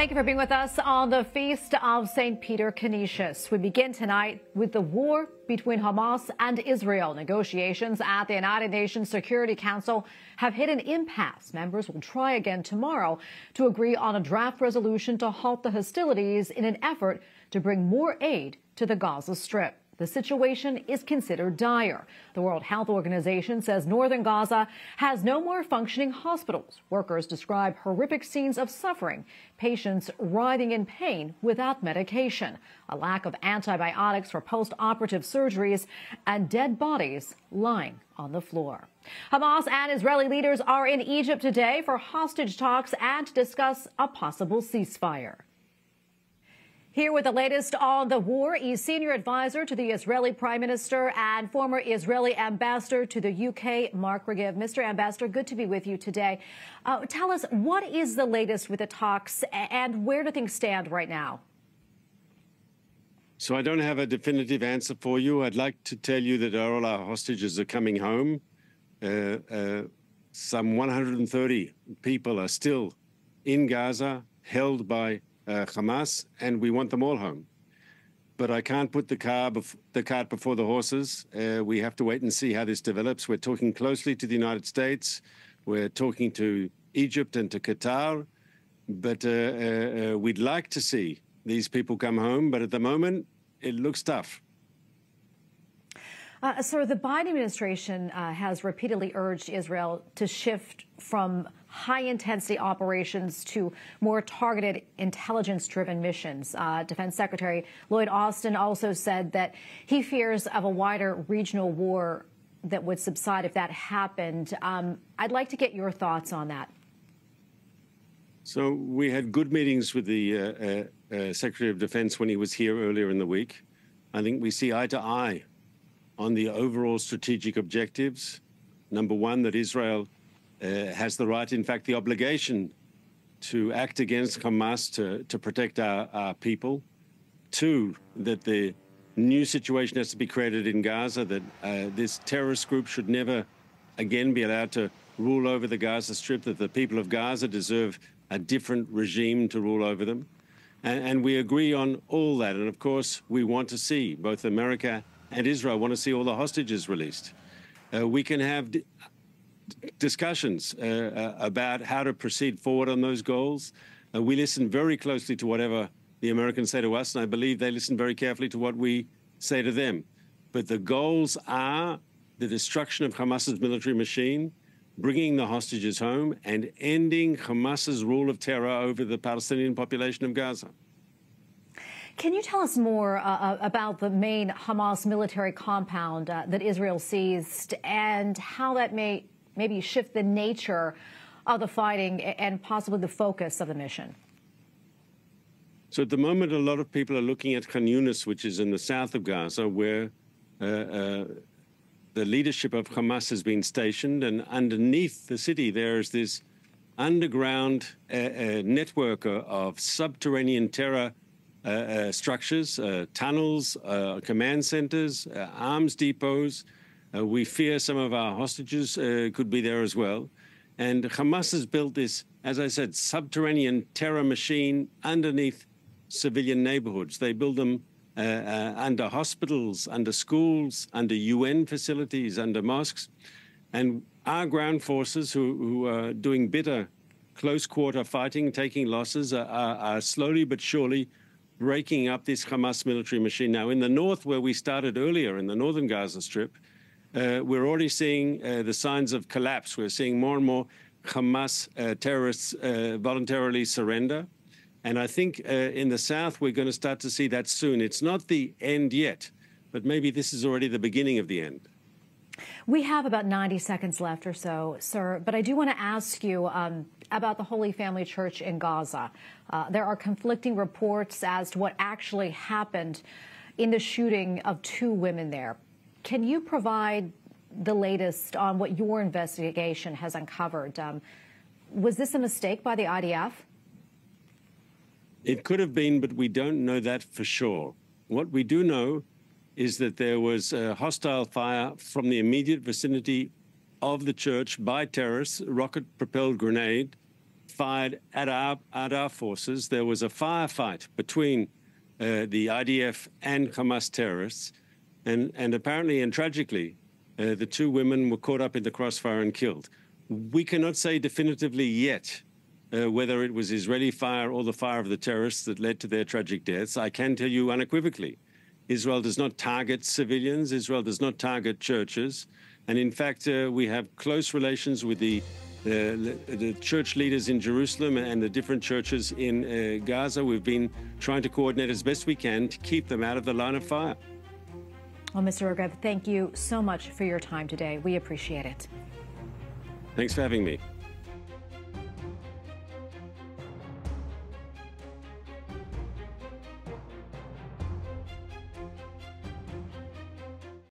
Thank you for being with us on the Feast of St. Peter Canisius. We begin tonight with the war between Hamas and Israel. Negotiations at the United Nations Security Council have hit an impasse. Members will try again tomorrow to agree on a draft resolution to halt the hostilities in an effort to bring more aid to the Gaza Strip. The situation is considered dire. The World Health Organization says northern Gaza has no more functioning hospitals. Workers describe horrific scenes of suffering, patients writhing in pain without medication, a lack of antibiotics for post-operative surgeries, and dead bodies lying on the floor. Hamas and Israeli leaders are in Egypt today for hostage talks and to discuss a possible ceasefire. Here with the latest on the war is senior advisor to the Israeli Prime Minister and former Israeli ambassador to the UK, Mark Regev. Mr. Ambassador, good to be with you today. Tell us, what is the latest with the talks and where do things stand right now? So I don't have a definitive answer for you. I'd like to tell you that all our hostages are coming home. Some 130 people are still in Gaza, held by Hamas, and we want them all home. But I can't put the cart before the horses. We have to wait and see how this develops. We're talking closely to the United States. We're talking to Egypt and to Qatar. But we'd like to see these people come home. But at the moment, it looks tough. Sir, the Biden administration has repeatedly urged Israel to shift from high-intensity operations to more targeted, intelligence-driven missions. Defense Secretary Lloyd Austin also said that he fears of a wider regional war that would subside if that happened. I'd like to get your thoughts on that. So we had good meetings with the Secretary of Defense when he was here earlier in the week. I think we see eye to eye on the overall strategic objectives. Number one, that Israel has the right, in fact, the obligation to act against Hamas to protect our people. Two, that the new situation has to be created in Gaza, that this terrorist group should never again be allowed to rule over the Gaza Strip, that the people of Gaza deserve a different regime to rule over them. And we agree on all that. And of course, we want to see, both America and Israel want to see all the hostages released. We can have discussions about how to proceed forward on those goals. We listen very closely to whatever the Americans say to us, and I believe they listen very carefully to what we say to them. But the goals are the destruction of Hamas's military machine, bringing the hostages home, and ending Hamas's rule of terror over the Palestinian population of Gaza. Can you tell us more about the main Hamas military compound that Israel seized and how that may maybe shift the nature of the fighting and possibly the focus of the mission? So at the moment, a lot of people are looking at Khan Yunis, which is in the south of Gaza, where the leadership of Hamas has been stationed. And underneath the city, there is this underground network of subterranean terror structures, tunnels, command centers, arms depots. We fear some of our hostages could be there as well. And Hamas has built this, as I said, subterranean terror machine underneath civilian neighborhoods. They build them under hospitals, under schools, under UN facilities, under mosques. And our ground forces who are doing bitter close-quarter fighting, taking losses, are slowly but surely breaking up this Hamas military machine. Now, in the north, where we started earlier, in the northern Gaza Strip, we're already seeing the signs of collapse. We're seeing more and more Hamas terrorists voluntarily surrender. And I think in the south, we're going to start to see that soon. It's not the end yet, but maybe this is already the beginning of the end. We have about 90 seconds left or so, sir, but I do want to ask you about the Holy Family Church in Gaza. There are conflicting reports as to what actually happened in the shooting of two women there. Can you provide the latest on what your investigation has uncovered? Was this a mistake by the IDF? It could have been, but we don't know that for sure. What we do know is that there was hostile fire from the immediate vicinity of the church by terrorists, rocket-propelled grenade fired at our forces. There was a firefight between the IDF and Hamas terrorists, and apparently and tragically, the two women were caught up in the crossfire and killed. We cannot say definitively yet whether it was Israeli fire or the fire of the terrorists that led to their tragic deaths. I can tell you unequivocally, Israel does not target civilians. Israel does not target churches. And in fact, we have close relations with the church leaders in Jerusalem and the different churches in Gaza. We've been trying to coordinate as best we can to keep them out of the line of fire. Well, Mr. Regev, thank you so much for your time today. We appreciate it. Thanks for having me.